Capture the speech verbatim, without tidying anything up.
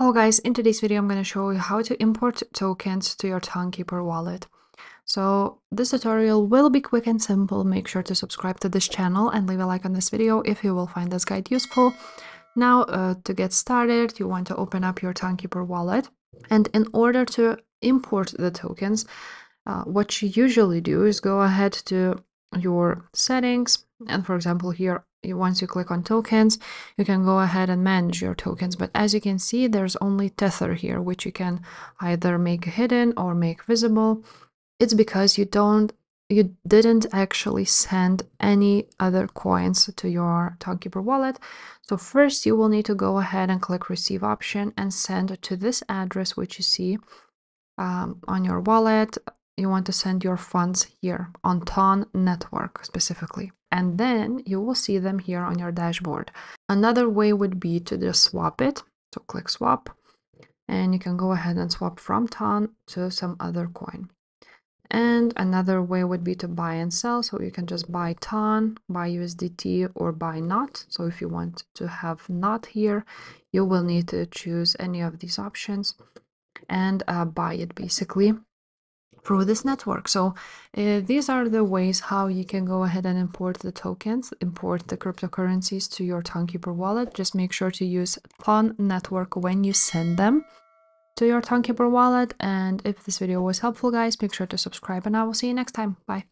Hello guys, in today's video I'm going to show you how to import tokens to your Tonkeeper wallet. So this tutorial will be quick and simple. Make sure to subscribe to this channel and leave a like on this video if you will find this guide useful. Now uh, to get started, you want to open up your Tonkeeper wallet, and in order to import the tokens, uh, what you usually do is go ahead to your settings, and for example here, once you click on tokens, you can go ahead and manage your tokens. But as you can see, there's only Tether here, which you can either make hidden or make visible. It's because you don't you didn't actually send any other coins to your Tonkeeper wallet. So first you will need to go ahead and click receive option and send to this address, which you see um, on your wallet. You want to send your funds here on Ton network specifically, and then you will see them here on your dashboard. Another way would be to just swap it. So click swap, and you can go ahead and swap from Ton to some other coin. And another way would be to buy and sell. So you can just buy Ton, buy U S D T, or buy not. So if you want to have not here, you will need to choose any of these options and uh, buy it basically through this network. So uh, these are the ways how you can go ahead and import the tokens, import the cryptocurrencies to your Tonkeeper wallet. Just make sure to use Ton network when you send them to your Tonkeeper wallet. And if this video was helpful guys, make sure to subscribe, and I will see you next time. Bye.